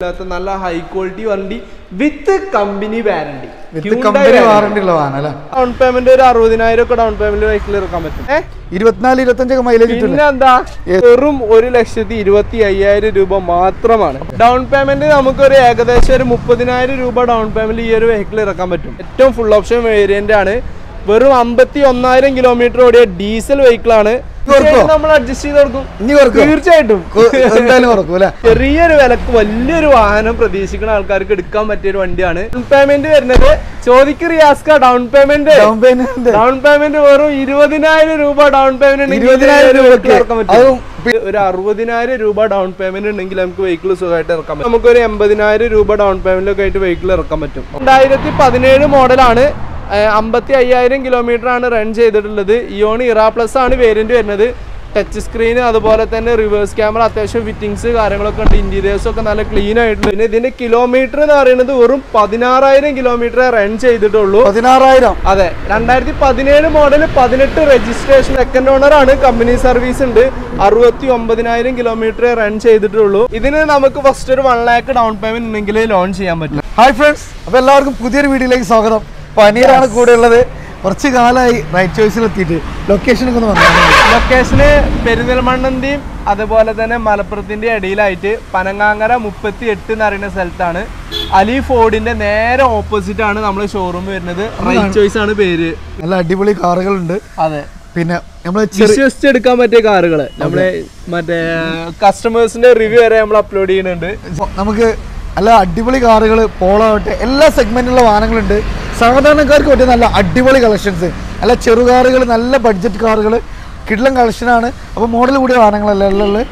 High quality only with company warranty. With company warranty, down payment down payment down payment full option diesel vehicle. We are going to do this. $55,000 kilometer and run cheyittullathu Ioni Era Plus aanu variant varunathu touch screen adupole thanne reverse camera attention fittings karangalokku und interiors okka nalla clean aayittu inne idinte kilometer ennu parayunnathu verum 16000 kilometer run cheyittullu 16000 ade 2017 model 18 registration second owner aanu company service undu 69000 kilometer run cheyittullu idine namakku first 1 lakh down payment undengile loan cheyan pattilla. Hi friends, appo ellarkum pudhiya video like swagatham. Yes. Right choice location Ali Ford in the opposite showroom. Right choice customers. Samadana Garko and Allah Addival collections. Alla Cherugargal and Allah budget cargo, Kidlan collection on a model would have Anangla.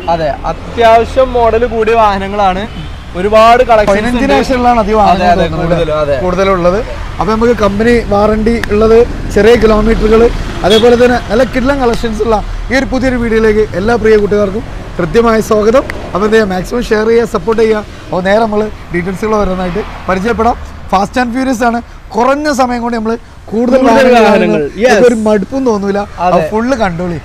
Athiasha model would have Ananglana. We bought a collection in the national land of the other. Abamaka company, warranty, Chere kilometer, other than Allah Kidlan collections. Here put your video like Ella Priya Gutargo, Pratima Sogado, Abamaka maximum share, support a or Naramala, details overnight. Fast and Furious and Corona Samango, Kurda, yes, Madpunula, a full country.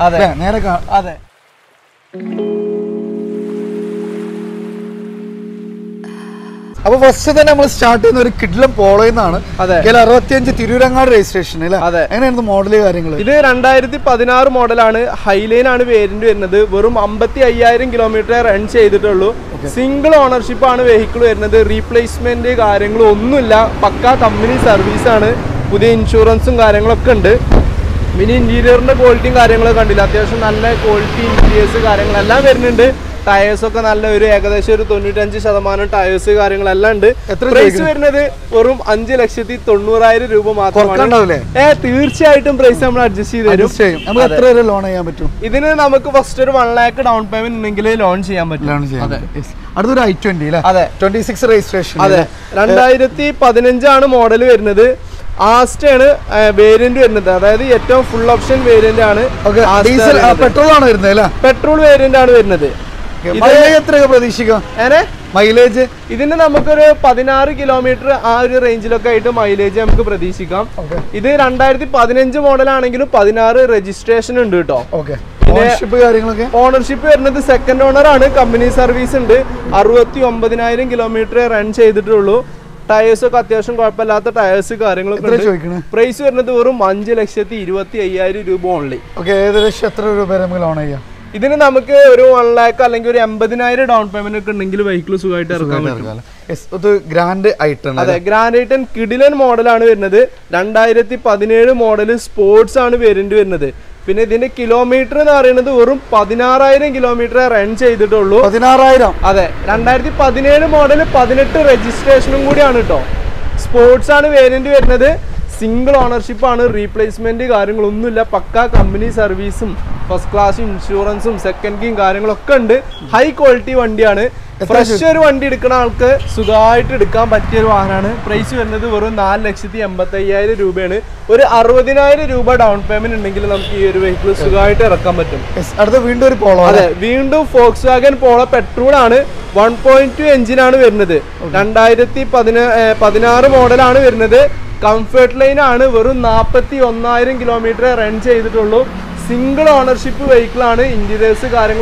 Other first then I must start in the Kidlam Polo in Anna, Kelarati and Tiranga race station, and the model. There and I did the Padinar model on a high lane and way into another, Burum Ambati, Iron kilometer and Chedolo. Single ownership on a vehicle, another replacement, Garanglo, Nulla, Paka, company service, and with the insurance and Garanglo Kande. Mini interior and the bolting Garangla Candilatation, unlike old team, PS Garangla Vernande, tires of Canala, Agadasher, Tonitanji, Sadamana, tires Garangla. Price Vernade, Urum Angel Exiti, Tonura, Rubama, a third item price. I'm not just the same. I'm a third loan. I am too. Within an Amako Foster, 1 lakh down payment, Ningle launch. That's right, 26 registration. That's right. Randai Padanjana model Vernade. Asked and variant another, that full option variant. Okay, diesel petrol on it, petrol variant on another. Mileage within the Namakura Padinari kilometer range locator mileage Amku Pradishika. Okay, either under the Padinanja model and Padinari registration and do top. Okay. Ownership is second owner and a company service and day, 69000 kilometer and Chedrolo. Tires of Kathashan Corpalata tires regarding price or another room, Angel Exati, Ruati, Rubo only. Okay, there is Shatra Ruberamilona. It didn't Amaka, 1 lakh, Languri, Ambadinated down payment, Ningle vehicles who are yes, the grand item. The grand item Kiddilan model and another, Dandirati Padinated model is sports and wear into another. Pinadine kilometer or another room, 16000 kilometer and Chedolo. Padinara, other Randai Padinated model, Padinator registration would on it. Sports and wear into another single ownership on a replacement, Garanglumula Paka company service, first class insurance, second king Garanglokande, high quality one diana, fresher one did Kanalka, Sugai to come at Tirwana, price you another Vurun, Alexi, Ambataya, Rubene, or Arvodina, Ruba down payment and Ningalam vehicle, Sugai to Rakamatum. Yes, at the window Polo, window Volkswagen Polo Petrolane, 1.2 engine on another, Dandirati Padinara model on another. Comfort line and 41000 kilometer rent single ownership vehicle. Interiors, interiors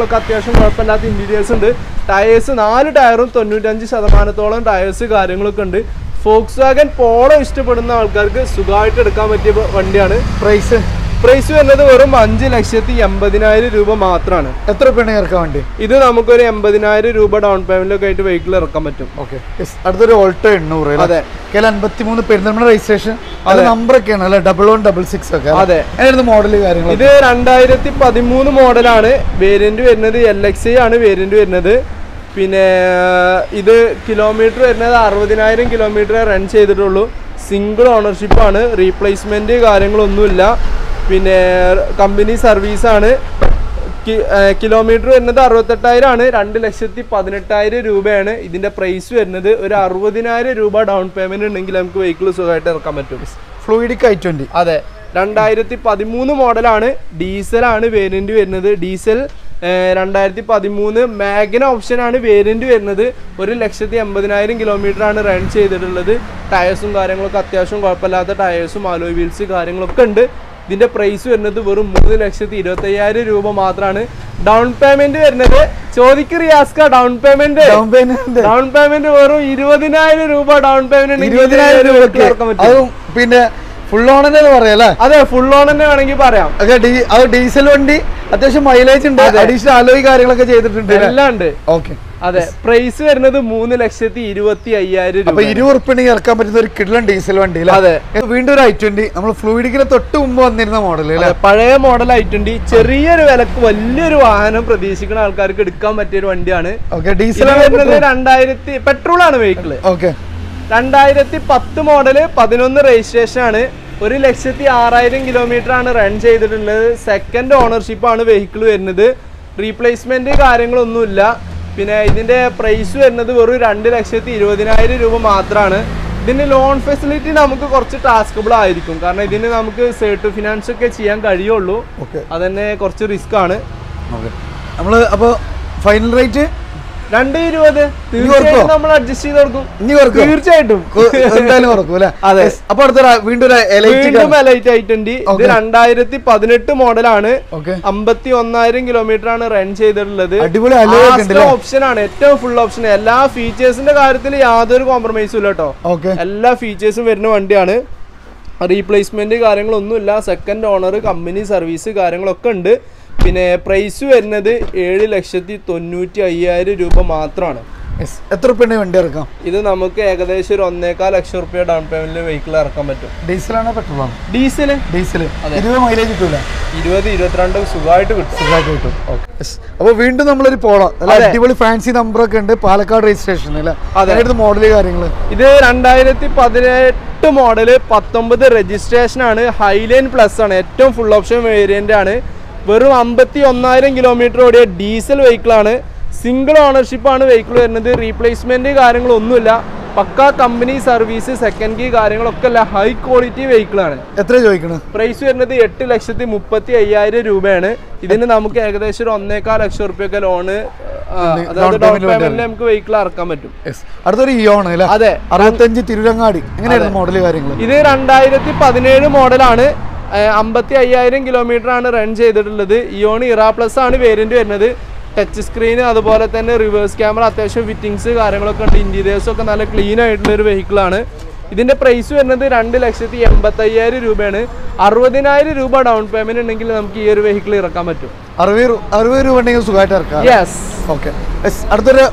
Tires നാല് ടയറും 95% tires കാര്യങ്ങളൊക്കെ ഉണ്ട് Volkswagen Polo ഇഷ്ടപ്പെടുന്ന ആൾക്കാർക്ക് സുഖായിട്ട് എടുക്കാൻ പറ്റിയ വണ്ടിയാണ് പ്രൈസ് പ്രൈസ് വരുന്നത് വെറും 5,80,000 രൂപ മാത്രമാണ് എത്ര രൂപയാണ് ഇറക്കാൻ വേണ്ടി ഇത് നമുക്ക് ഒരു 80,000 രൂപ ഡൗൺ പേയ്മെന്റ് ഒക്കെ ആയിട്ട് വെഹിക്കിൾ ഇറക്കാൻ പറ്റും ഓക്കേ യെസ് അടുത്തൊരു ഓൾട്ടോ 800 അല്ലേ അതെ കെ 53 പെരിന്തൽമണ്ണ രജിസ്ട്രേഷൻ അത് നമ്പർ ഒക്കെയാണ് അല്ലേ 1166 ഒക്കെ അതെ എന്താണ് മോഡൽ കാര്യങ്ങൾ ഇത് 2013 മോഡലാണ് വേരിയന്റ് വരുന്നത് LXi ആണ് വേരിയന്റ് വരുന്നത് പിന്നെ ഇത് കിലോമീറ്റർ വരുന്നത് 60,000 കിലോമീറ്റർ റൺ ചെയ്തിട്ടുള്ളൂ സിംഗിൾ ഓണർഷിപ്പ് ആണ് റീപ്ലേസ്മെന്റ് കാര്യങ്ങളൊന്നും ഇല്ല പിന്നെ കമ്പനി സർവീസ് ആണ് കിലോമീറ്റർ വരുന്നത് 68,000 ആണ് 2,18,000 രൂപയാണ് ഇതിന്റെ പ്രൈസ് വരുന്നത് ഒരു 60,000 രൂപ ഡൗൺ പേയ്മെന്റ് ഉണ്ടെങ്കിൽ നമുക്ക് വെഹിക്കിൾ സുഖമായിട്ട് ഇറക്കാൻ പറ്റും ഫ്ലൂയിഡിക് i20 അതെ 2013 മോഡലാണ് ഡീസലാണ് വേരിയന്റ് വരുന്നത് ഡീസൽ 2013 Magna option ആണ് വേരിയന്റ് വരുന്നത് 1,80,000 കിലോമീറ്റർ ആണ് റൺ ചെയ്തിട്ടുള്ളത് ടയേഴ്സും കാര്യങ്ങളൊക്കെ അത്യാവശ്യം കുഴപ്പമില്ലാത്ത ടയേഴ്സും അലോയ് വീൽസ് കാര്യങ്ങളൊക്കെ ഉണ്ട് ഇതിന്റെ പ്രൈസ് വരുന്നത് വെറും 3,25,000 രൂപ മാത്രമാണ് ഡൗൺ പേയ്മെന്റ് വരുന്നത് ചോദിക്കറി ആസ്ക ഡൗൺ പേയ്മെന്റ് വെറും 20,000 രൂപ ഡൗൺ പേയ്മെന്റ് 20,000 രൂപ പിന്നെ ഫുൾ ഓൺ എന്ന് പറയാല്ലേ അതെ ഫുൾ ഓൺ തന്നെ വേണമെങ്കിൽ പറയാം അത് ഡീസൽ വണ്ടി അത്യാവശ്യം മൈലേജ് ഉണ്ട് അഡീഷണൽ അലോയ് കാര്യങ്ങളൊക്കെ ചെയ്തിട്ടുണ്ട് എല്ലാം ഉണ്ട് ഓക്കെ അതെ പ്രൈസ് വരുന്നത് 3,25,000 രൂപ 20 ഇറക്കാൻ പറ്റുന്ന ഒരു കിടിലൻ ഡീസൽ വണ്ടി അതെ വീണ്ടും ഒരു i20 നമ്മൾ ഫ്ലൂയിഡിക്കിന് തൊട്ട് മുമ്പ് വന്നിരുന്ന മോഡൽ പഴയ മോഡൽ i20 ചെറിയൊരു വിലക്ക് വലിയൊരു വാഹനം പ്രതീക്ഷിക്കുന്ന ആൾക്കാർക്ക് എടുക്കാൻ പറ്റിയ ഒരു വണ്ടിയാണ് ഡീസൽ വരുന്നത് 2000 പെട്രോൾ ആണ് വെഹിക്കിൾ ഓക്കെ 2010 മോഡല് 11 രജിസ്ട്രേഷൻ ആണ് 1,06,000 കിലോമീറ്റർ ആണ് റൺ ചെയ്തിട്ടുള്ളത് സെക്കൻഡ് ഓണർഷിപ്പ് ആണ് വെഹിക്കിൾ വരുന്നത് റീപ്ലേസ്മെന്റ് കാര്യങ്ങളൊന്നുമില്ല പിന്നെ ഇതിന്റെ പ്രൈസ് വരുന്നത് വെറും 2,20,000 രൂപ മാത്രമാണ് ഇതിന് ലോൺ ഫെസിലിറ്റി നമുക്ക് കുറച്ച് ടാസ്കബിൾ ആയിരിക്കും കാരണം ഇതിന് നമുക്ക് സെർട്ട് ഫിനാൻസ് ഒക്കെ ചെയ്യാൻ കഴിയുള്ളൂ അതന്നെ കുറച്ച് റിസ്ക് ആണ് നമ്മള് അപ്പോൾ ഫൈനൽ റേറ്റ് 2,20 തീർച്ചയായിട്ടും നമ്മൾ അഡ്ജസ്റ്റ് ചെയ്ത് കൊടുക്കും തീർച്ചയായിട്ടും വീണ്ടും എലൈറ്റ് ആയിട്ടുണ്ട് ഇത് 2018 മോഡലാണ് 51,000 കിലോമീറ്റർ ആണ് റൺ ചെയ്തിട്ടുള്ളത് ഓപ്ഷൻ ആണ് ഏറ്റവും ഫുൾ ഓപ്ഷൻ എല്ലാ ഫീച്ചേഴ്സിന്റെ കാര്യത്തിൽ യാതൊരു കോംപ്രമൈസും ഇല്ല കേട്ടോ എല്ലാ ഫീച്ചേഴ്സും വരുന്ന വണ്ടിയാണ് റീപ്ലേസ്മെന്റ് കാര്യങ്ങളൊന്നുമില്ല സെക്കൻഡ് ഓണർ കമ്പനി സർവീസ് കാര്യങ്ങളൊക്കെ ഉണ്ട് പിന്നെ പ്രൈസ് വരുന്നത് 7,95,000 രൂപ മാത്രമാണ് എത്ര രൂപ വണ്ടി ഇറക്കാം ഇത് നമുക്ക് ഏകദേശം ഒരു 1,25,000 രൂപ ഡൗൺ പേയ്മെന്റിൽ വെഹിക്കിൾ ഇറക്കാൻ പറ്റും ഡീസലാണോ പെട്രോളാണോ ഡീസൽ 20 മൈലേജ് കിട്ടൂല 20-22 സുഖമായിട്ട് കിട്ടും അപ്പോൾ വീണ്ടും നമ്മളൊരു പോളോ അടിപൊളി ഫാൻസി നമ്പറൊക്കെ ഉണ്ട് പാലക്കാട് രജിസ്ട്രേഷൻ അല്ലേ അതായത് മോഡല് കാര്യങ്ങൾ ഇത് 2018 മോഡല് 19 രജിസ്ട്രേഷൻ ആണ് ഹൈലൈൻ പ്ലസ് ആണ് ഏറ്റവും ഫുൾ ഓപ്ഷൻ വേരിയന്റ് ആണ് വെറും 51,000 കിലോമീറ്റർ ഓടിയ ഡീസൽ വെഹിക്കിളാണ് സിംഗിൾ ഓണർഷിപ്പാണ് വെഹിക്കിൾ വരുന്നത് റീപ്ലേസ്മെൻറ്റ് കാര്യങ്ങളൊന്നുമില്ല പക്കാ കമ്പനി സർവീസ് സെക്കൻഡ് കീ കാര്യങ്ങളൊക്കെ അല്ല ഹൈ ക്വാളിറ്റി വെഹിക്കിളാണ് എത്ര ചോദിക്കണം പ്രൈസ് വരുന്നത് 8,35,000 രൂപയാണ് ഇതിന് നമുക്ക് ഏകദേശം ഒരു 1,25,000 രൂപയൊക്കെ ലോണ് അതായത് ഡൗൺ പേയ്മെന്റിൽ നമുക്ക് വെഹിക്കിൾ ഇറക്കാൻ പറ്റും അടുത്തൊരു ഇയോൺ അതെ 65 തിരുരങ്ങാടി എങ്ങനെയാണ് മോഡൽ കാര്യങ്ങൾ ഇത് 2017 മോഡലാണ് 55,000 കിലോമീറ്റർ ആണ് റൺ ചെയ്തിട്ടുള്ളത് ഇയോൺ ഇറ പ്ലസ് ആണ് വേരിയന്റ് വരുന്നത് ടച്ച് സ്ക്രീൻ അതുപോലെ തന്നെ റിവേഴ്സ് ക്യാമറ അത്യാവശ്യം ഫിറ്റിംഗ്സ് കാര്യങ്ങളൊക്കെ ഉണ്ട് ഇന്റീരിയേഴ്സ് ഒക്കെ നല്ല ക്ലീൻ ആയിട്ടുള്ള ഒരു വെഹിക്കിളാണ് ഇതിന്റെ പ്രൈസ് വരുന്നത് 2,80,000 രൂപയാണ് 60,000 രൂപ ഡൗൺ പേയ്മെന്റ് ഉണ്ടെങ്കിൽ നമുക്ക് ഈ ഒരു വെഹിക്കിൾ ഇറക്കാൻ പറ്റും 60 രൂപ ഉണ്ടെങ്കിൽ സുഖമായിട്ട് ഇറക്കാം യെസ് ഓക്കെ അടുത്തൊരു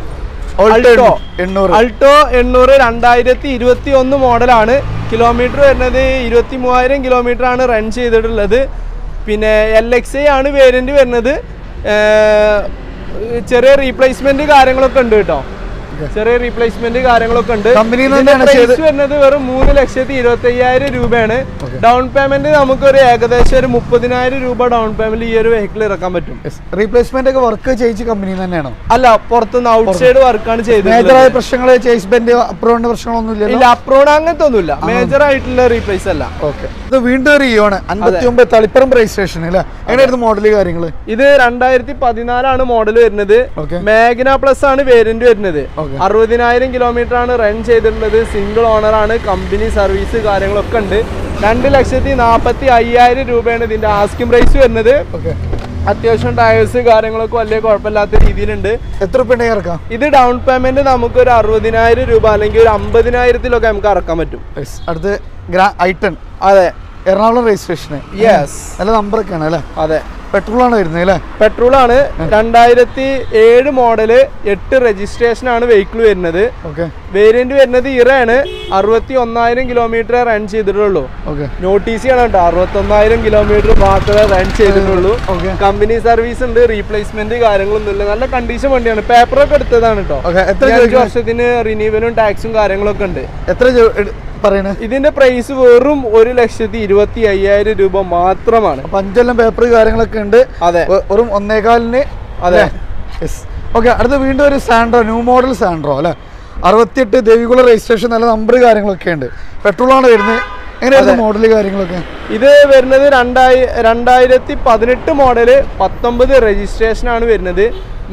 അൾട്ടോ 800 2021 മോഡലാണ് കിലോമീറ്റർ വരുന്നത് 23,000 കിലോമീറ്റർ ആണ് റൺ ചെയ്തിട്ടുള്ളത് പിന്നെ LXi ആണ് വേരിയന്റ് വരുന്നത് ചെറിയ റീപ്ലേസ്മെന്റ് കാര്യങ്ങളൊക്കെ ഉണ്ട് കേട്ടോ ചെറിയ റീപ്ലേസ്മെന്റ് കാര്യങ്ങളൊക്കെ ഉണ്ട് പ്രൈസ് വരുന്നത് വെറും 3,20,000 രൂപയാണ് ഡൗൺ പേയ്മെന്റ് നമുക്ക് ഒരു ഏകദേശം ഒരു 30,000 രൂപ ഡൗൺ പേയ്മെന്റ് ഈ ഒരു വെഹിക്കിൾ ഇറക്കാൻ പറ്റും റീപ്ലേസ്മെന്റ് ഒക്കെ വർക്ക് ചെയ്യിച്ച് കമ്പനി തന്നെയാണോ അല്ല പുറത്തുനിന്ന് ഔട്ട് സൈഡ് വർക്കാണ് ചെയ്തത് പ്രശ്നങ്ങൾ ഇല്ല അപ്രോഡ് അങ്ങനത്തെ ഒന്നുമില്ല മേജർ ആയിട്ടുള്ള റീപ്ലേസ് അല്ല ഓക്കെ ഇത് വീണ്ടും ഒരു ഇയോണ് 59 തളിപ്പറം രജിസ്ട്രേഷൻ അല്ലേ എങ്ങനെയായിരുന്നു മോഡൽ കാര്യങ്ങൾ ഇത് 2014 മോഡൽ വരുന്നത് മാഗ്ന പ്ലസ് ആണ് വേരിയന്റ് വരുന്നത് 60,000 കിലോമീറ്റർ ആണ് റൺ ചെയ്തിട്ടുള്ളത് സിംഗിൾ ഓണർ ആണ് കമ്പനി സർവീസ് കാര്യങ്ങളൊക്കെ ഉണ്ട് 2,40,000 രൂപയാണ് ഇതിന്റെ ആസ്കിംഗ് പ്രൈസ് വരുന്നത് അത്യാവശ്യം ടയേഴ്സ് കാര്യങ്ങളൊക്കെ വലിയ കുഴപ്പമില്ലാത്ത രീതിയിലുണ്ട്. എത്ര രൂപയുണ്ടെങ്കിൽ ഇറക്കാം? ഇത് ഡൗൺ പേയ്മെന്റ് നമുക്ക് ഒരു 60,000 രൂപ അല്ലെങ്കിൽ ഒരു 50,000-ലൊക്കെ നമുക്ക് ഇറക്കാൻ പറ്റും. അടുത്ത് i10. അതെ, എറണാകുളം രജിസ്ട്രേഷന്. യെസ്, നല്ല നമ്പറൊക്കെ ആണ് അല്ലേ? അതെ, പെട്രോൾ ആണ് വരുന്നത് അല്ലേ? പെട്രോൾ ആണ്. 2007 മോഡല്, 8 രജിസ്ട്രേഷൻ ആണ് വെഹിക്കിൾ വരുന്നത്. വേരിയന്റ് വരുന്നത് ഇറയാണ്. 61,000 കിലോമീറ്റർ റൺ ചെയ്തിട്ടുള്ളൂ. നോട്ട് ഈസി ആണ് കേട്ടോ. 61,000 കിലോമീറ്റർ മാത്രമേ റൺ ചെയ്തിട്ടുള്ളൂ. കമ്പനി സർവീസ് ഉണ്ട്, റീപ്ലേസ്മെന്റ് കാര്യങ്ങളൊന്നും ഇല്ല. നല്ല കണ്ടീഷൻ വണ്ടിയാണ്. പേപ്പറൊക്കെ എടുത്തതാണ് കേട്ടോ. 5 വർഷത്തിന് റിന്യൂവലും ടാക്സും കാര്യങ്ങളൊക്കെ ഉണ്ട്. എത്ര പറയുന്നത്? ഇതിന്റെ പ്രൈസ് വെറും 1,20,000 രൂപ മാത്രമാണ്. പഞ്ചെല്ലാം പേപ്പർ കാര്യങ്ങളൊക്കെ ഉണ്ട്. അതെ, വെറും 1.25. അതെ, ഓക്കെ. അടുത്ത് വീണ്ടും ഒരു സാൻഡ്രോ, ന്യൂ മോഡൽ സാൻഡ്രോ അല്ലെ? 68, ദേവികുളം രജിസ്ട്രേഷൻ, നല്ല നമ്പർ കാര്യങ്ങളൊക്കെ ഉണ്ട്. പെട്രോൾ ആണ് വരുന്നത്. എങ്ങനെയായിരുന്നു മോഡല് കാര്യങ്ങളൊക്കെ? ഇത് വരുന്നത് 2018 മോഡല്, 19 രജിസ്ട്രേഷൻ ആണ് വരുന്നത്.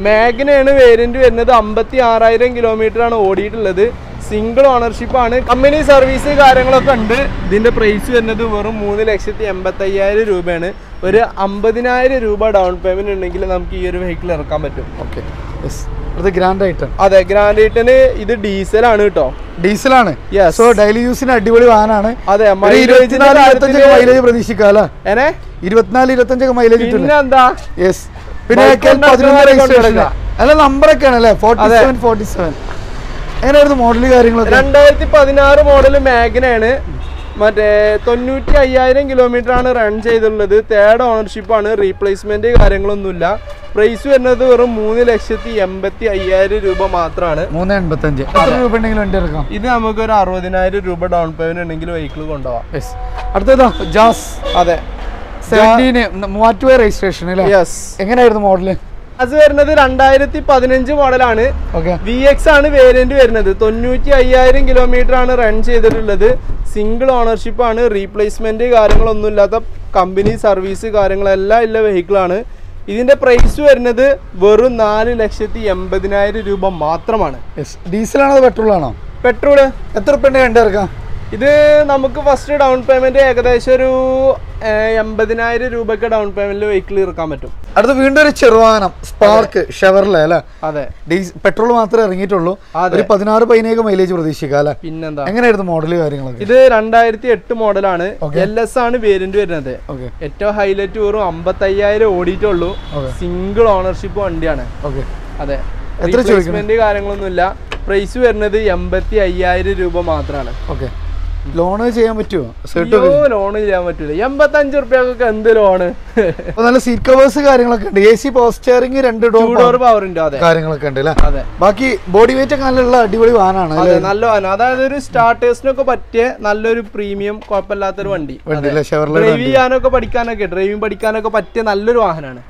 മാഗ്നയാണ് വേരിയന്റ് വരുന്നത്. 56,000 കിലോമീറ്റർ ആണ് ഓടിയിട്ടുള്ളത്. സിംഗിൾ ഓണർഷിപ്പ് ആണ്. കമ്പനി സർവീസ് കാര്യങ്ങളൊക്കെ ഉണ്ട്. ഇതിന്റെ പ്രൈസ് വരുന്നത് വെറും 3,80,000 രൂപയാണ്. ഒരു 50,000 രൂപ ഡൗൺ പേയ്മെന്റ് ഉണ്ടെങ്കിൽ നമുക്ക് ഈ ഒരു വെഹിക്കിൾ ഇറക്കാൻ പറ്റും. Okay, grand i ten. അതെ, ഗ്രാൻഡ് ഐറ്റന് ഇത് ഡീസൽ ആണ് കേട്ടോ. ഡീസലാണ്. സോ ഡെയിലി യൂസിന് അടിപൊളി വാനാണ്. അതെ, 24-25 മൈലേജ് പ്രതീക്ഷിക്കാല്ലേ? 24-25 മൈലേജ്. പിന്നെ എന്താ? യെസ്. പിന്നെ അല്ല, നമ്പറൊക്കെ ആണല്ലേ? 47. എങ്ങനെയായിരുന്നു മോഡല് കാര്യങ്ങളൊക്കെ? 2016 മോഡല് മാഗ്നയാണ്. മറ്റേ 95,000 കിലോമീറ്റർ ആണ് റൺ ചെയ്തിട്ടുള്ളത്. 3rd ഓണർഷിപ്പാണ്. റീപ്ലേസ്മെന്റ് കാര്യങ്ങളൊന്നുമില്ല. പ്രൈസ് വരുന്നത് വെറും 3,80,000 രൂപ മാത്രമാണ്. 3.85. ഇത് നമുക്ക് ഒരു 60,000 രൂപ ഡൗൺ പേയ്മെന്റ് ഉണ്ടെങ്കിൽ വെഹിക്കിൾ കൊണ്ടുപോവാം. അടുത്തതാ ജാസ്. അതെ, 17 രജിസ്ട്രേഷൻ. എങ്ങനെയായിരുന്നു മോഡല്? അത് വരുന്നത് 2015 മോഡലാണ്. VX ആണ് വേരിയന്റ് വരുന്നത്. 95,000 കിലോമീറ്റർ ആണ് റൺ ചെയ്തിട്ടുള്ളത്. സിംഗിൾ ഓണർഷിപ്പ് ആണ്. റീപ്ലേസ്മെന്റ് കാര്യങ്ങളൊന്നും ഇല്ലാത്ത കമ്പനി സർവീസ് കാര്യങ്ങളെല്ലാം ഉള്ള വെഹിക്കിളാണ്. ഇതിന്റെ പ്രൈസ് വരുന്നത് വെറും 4,80,000 രൂപ മാത്രമാണ്. ഡീസലാണോ പെട്രോളാണോ? പെട്രോള്. എത്ര രൂപ? ഇത് നമുക്ക് ഫസ്റ്റ് ഡൗൺ പേയ്മെന്റ് ഏകദേശം ഒരു 80,000 രൂപയ്ക്ക് ഡൗൺ പേയ്മെന്റിൽ വെഹിക്കിൾ ഇറക്കാൻ പറ്റും. അടുത്ത് വീണ്ടും ഒരു ചെറുവാഹനം, സ്പാർക്ക് ഷെവർലെ അല്ലേ? അതെ, പെട്രോൾ മാത്രമേ ഇറങ്ങിയിട്ടുള്ളൂ. 16-17 മൈലേജ് പ്രതീക്ഷിക്കാം അല്ലെ? പിന്നെന്താ? എങ്ങനെയായിരുന്നു മോഡല് കാര്യങ്ങളൊക്കെ? ഇത് 2008 മോഡലാണ്. LS ആണ് വേരിയന്റ് വരുന്നത്. ഏറ്റവും ഹൈലൈറ്റ് വെറും 50,000 ഓടിയിട്ടുള്ളൂ. സിംഗിൾ ഓണർഷിപ്പ് വണ്ടിയാണ്. അതെ, റീപ്ലേസ്മെന്റ് കാര്യങ്ങളൊന്നുമില്ല. പ്രൈസ് വരുന്നത് 80,000 രൂപ മാത്രമാണ്. ലോണ് ചെയ്യാൻ പറ്റുമോ? ലോൺ ചെയ്യാൻ പറ്റൂല. 85 റുപ്യക്കൊക്കെ എന്ത് ലോണ്? നല്ല സീറ്റ് കവേഴ്സ് കാര്യങ്ങളൊക്കെ ഉണ്ട്. AC power steering, 2 door power കാര്യങ്ങളൊക്കെ ഉണ്ട്. അതെ, ബാക്കി ബോഡി വെയിറ്റ് ഒക്കെ നല്ല അടിപൊളി വാനാണ്. അതെ, നല്ല വാന. അതായത് ഒരു സ്റ്റാർട്ടേഴ്സിനൊക്കെ പറ്റിയ നല്ലൊരു പ്രീമിയം കുഴപ്പമില്ലാത്തൊരു വണ്ടി. ഡ്രൈവ് ചെയ്യാനൊക്കെ പഠിക്കാനൊക്കെ ഡ്രൈവിംഗ് പഠിക്കാനൊക്കെ പറ്റിയ നല്ലൊരു വാഹനമാണ്.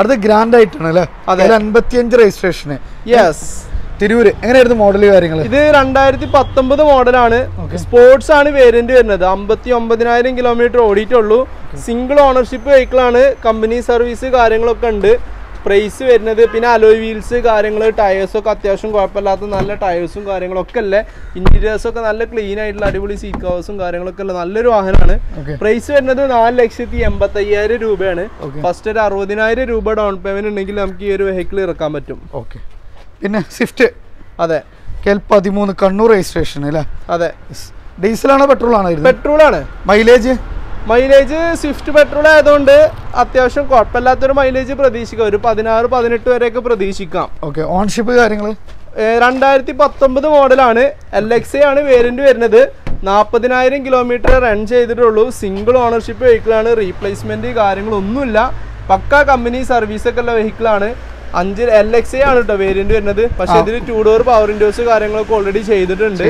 അടുത്ത് ഗ്രാൻഡ് ആയിട്ടാണ് അല്ലേ? അതെ, 55 രജിസ്ട്രേഷന്. യെസ്, തിരൂര്. എങ്ങനെയായിരുന്നു മോഡല് കാര്യങ്ങൾ? ഇത് 2019 മോഡലാണ്. സ്പോർട്സ് ആണ് വേരിയന്റ് വരുന്നത്. 59,000 കിലോമീറ്റർ ഓടിയിട്ടുള്ളൂ. സിംഗിൾ ഓണർഷിപ്പ് വെഹിക്കിളാണ്. കമ്പനി സർവീസ് കാര്യങ്ങളൊക്കെ ഉണ്ട്. പ്രൈസ് വരുന്നത്, പിന്നെ അലോയ് വീൽസ് കാര്യങ്ങൾ, ടയേഴ്സൊക്കെ അത്യാവശ്യം കുഴപ്പമില്ലാത്ത നല്ല ടയേഴ്സും കാര്യങ്ങളൊക്കെ അല്ലേ? ഇന്റീരിയേഴ്സൊക്കെ നല്ല ക്ലീൻ ആയിട്ടുള്ള അടിപൊളി സീറ്റ് കവേഴ്സും കാര്യങ്ങളൊക്കെ അല്ലേ? നല്ലൊരു വാഹനമാണ്. പ്രൈസ് വരുന്നത് 4,80,000 രൂപയാണ്. ഫസ്റ്റ് ഒരു 60,000 രൂപ ഡൗൺ പേയ്മെന്റ് ഉണ്ടെങ്കിൽ നമുക്ക് ഈ ഒരു വെഹിക്കിൾ ഇറക്കാൻ പറ്റും. ഓക്കെ. പിന്നെ സ്വിഫ്റ്റ്. അതെ, KL 13, കണ്ണൂർ രജിസ്ട്രേഷൻ അല്ലേ? അതെ. ഡീസലാണോ പെട്രോളാണോ? പെട്രോളാണ്. മൈലേജ് സ്വിഫ്റ്റ് പെട്രോൾ ആയതുകൊണ്ട് അത്യാവശ്യം കുഴപ്പമില്ലാത്തൊരു മൈലേജ് പ്രതീക്ഷിക്കാം. ഒരു 16-18 വരെയൊക്കെ പ്രതീക്ഷിക്കാം. ഓക്കെ. ഓൺഷിപ്പ് കാര്യങ്ങൾ? 2019 മോഡലാണ്. LX ആണ് വേരിയന്റ് വരുന്നത്. 40,000 കിലോമീറ്റർ റൺ ചെയ്തിട്ടുള്ളൂ. Single ownership വെഹിക്കിളാണ്. റീപ്ലേസ്മെന്റ് കാര്യങ്ങളൊന്നുമില്ല. പക്കാ കമ്പനി സർവീസൊക്കെ ഉള്ള വെഹിക്കിളാണ്. 5 LX ആണ് കേട്ടോ വേരിയന്റ് വരുന്നത്. പക്ഷെ ഇതിൽ 2 ഡോർ പവർ വിൻഡോസ് കാര്യങ്ങളൊക്കെ ഓൾറെഡി ചെയ്തിട്ടുണ്ട്.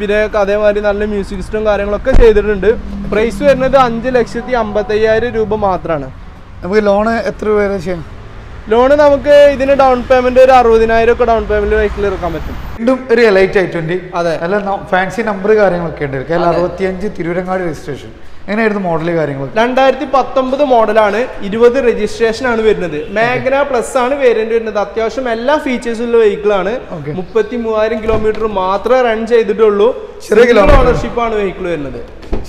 പിന്നെ അതേമാതിരി നല്ല മ്യൂസിക് സിസ്റ്റം കാര്യങ്ങളൊക്കെ ചെയ്തിട്ടുണ്ട്. പ്രൈസ് വരുന്നത് 5,50,000 രൂപ മാത്രമാണ്. നമുക്ക് ലോണ് എത്ര രൂപ വരെ ചെയ്യാം? ലോണ് നമുക്ക് ഇതിന് ഡൗൺ പേയ്മെന്റ് ഒരു 60,000 ഒക്കെ ഡൗൺ പേയ്മെന്റ് വെഹിക്കിൾ ഇറക്കാൻ പറ്റും. വീണ്ടും ഒരു LI i20. അതെ, അല്ല ഫാൻസി നമ്പർ കാര്യങ്ങളൊക്കെ ഉണ്ട്. KL 65, Thiruvarangad registration. എങ്ങനെയായിരുന്നു മോഡല് കാര്യങ്ങൾ? 2019 മോഡലാണ്. 20 രജിസ്ട്രേഷൻ ആണ് വരുന്നത്. മാഗ്ന പ്ലസ് ആണ് വേരിയന്റ് വരുന്നത്. അത്യാവശ്യം എല്ലാ ഫീച്ചേഴ്സുള്ള വെഹിക്കിളാണ്. 33,000 കിലോമീറ്റർ മാത്രമേ റൺ ചെയ്തിട്ടുള്ളൂ. ഓണർഷിപ്പ് ആണ് വെഹിക്കിൾ വരുന്നത്.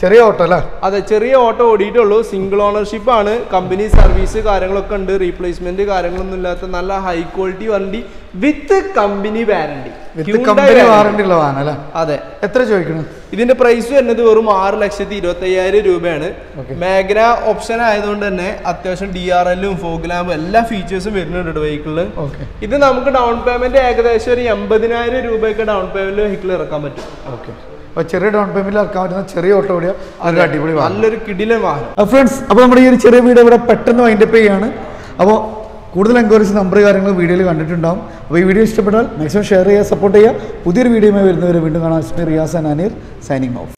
ചെറിയ ഓട്ടോ അല്ലേ? അതെ, ചെറിയ ഓട്ടോ ഓടിയിട്ടുള്ളൂ. സിംഗിൾ ഓണർഷിപ്പ് ആണ്. കമ്പനി സർവീസ് കാര്യങ്ങളൊക്കെ ഉണ്ട്. റീപ്ലേസ്മെന്റ് കാര്യങ്ങളൊന്നും ഇല്ലാത്ത നല്ല ഹൈ ക്വാളിറ്റി വണ്ടി വിത്ത് കമ്പനി വാറണ്ടി. അതെ, എത്ര ചോദിക്കണം? ഇതിന്റെ പ്രൈസ് വരുന്നത് വെറും 6,25,000 രൂപയാണ്. മേഘന ഓപ്ഷൻ ആയതുകൊണ്ട് തന്നെ അത്യാവശ്യം DRL-ഉം ഫോഗ്ലാമ്പും എല്ലാ ഫീച്ചേഴ്സും വരുന്നുണ്ട് വെഹിക്കിളിൽ. ഇത് നമുക്ക് ഡൗൺ പേയ്മെന്റ് ഏകദേശം ഒരു 80,000 രൂപയൊക്കെ ഡൗൺ പേയ്മെന്റ് വെഹിക്കിൾ ഇറക്കാൻ പറ്റും. ചെറിയ ഡൗൺ പേയ്മെന്റിൽ ഇറക്കാൻ പറ്റുന്ന ചെറിയ ഓട്ടോ കൂടിയ അടിപൊളി നല്ലൊരു കിടിലൻ വാഹനം. ഫ്രണ്ട്സ്, അപ്പോൾ നമ്മുടെ ഈ ഒരു ചെറിയ വീഡിയോ ഇവിടെ പെട്ടെന്ന് വൈൻഡപ്പ് ചെയ്യുകയാണ്. അപ്പോൾ കൂടുതൽ എൻക്വയറീസ് നമ്പർ കാര്യങ്ങൾ വീഡിയോയിൽ കണ്ടിട്ടുണ്ടാകും. അപ്പോൾ ഈ വീഡിയോ ഇഷ്ടപ്പെട്ടാൽ മാക്സിമം ഷെയർ ചെയ്യുക, സപ്പോർട്ട് ചെയ്യുക. പുതിയൊരു വീഡിയോയുമായി വരുന്നവരെ വീണ്ടും കാണാം. Riyas and Aneer signing of.